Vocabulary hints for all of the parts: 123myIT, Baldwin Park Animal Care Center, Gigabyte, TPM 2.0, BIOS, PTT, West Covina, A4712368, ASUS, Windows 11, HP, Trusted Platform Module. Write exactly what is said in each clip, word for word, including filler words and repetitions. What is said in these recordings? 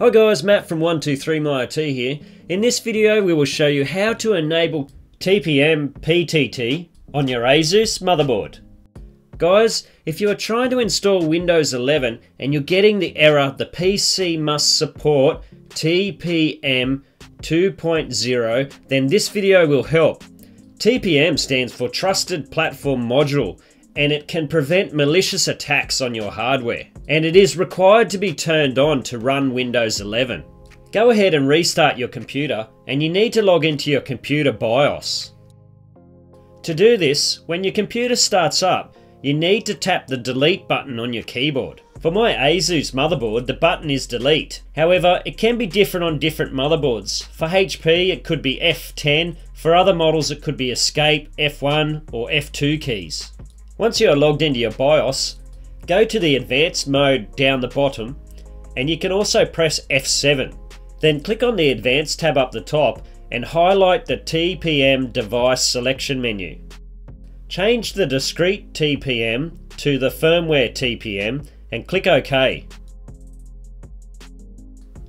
Hi guys, Matt from one two three my I T here. In this video we will show you how to enable T P M P T T on your ASUS motherboard. Guys, if you are trying to install Windows eleven and you're getting the error the P C must support T P M two point zero, then this video will help. T P M stands for Trusted Platform Module, and it can prevent malicious attacks on your hardware. And it is required to be turned on to run Windows eleven. Go ahead and restart your computer, and you need to log into your computer BIOS. To do this, when your computer starts up, you need to tap the delete button on your keyboard. For my ASUS motherboard, the button is delete. However, it can be different on different motherboards. For H P, it could be F ten. For other models, it could be escape, F one, or F two keys. Once you are logged into your BIOS, go to the advanced mode down the bottom, and you can also press F seven. Then click on the advanced tab up the top and highlight the T P M device selection menu. Change the discrete T P M to the firmware T P M and click OK.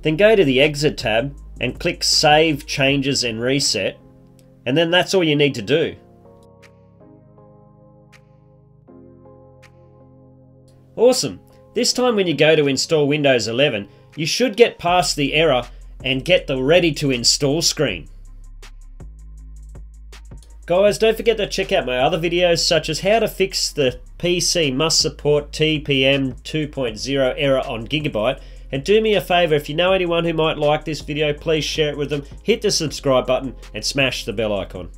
Then go to the exit tab and click Save Changes and Reset, and then that's all you need to do. Awesome! This time when you go to install Windows eleven, you should get past the error and get the ready to install screen. Guys, don't forget to check out my other videos such as how to fix the P C must support T P M two point zero error on Gigabyte. And do me a favour, if you know anyone who might like this video, please share it with them, hit the subscribe button and smash the bell icon.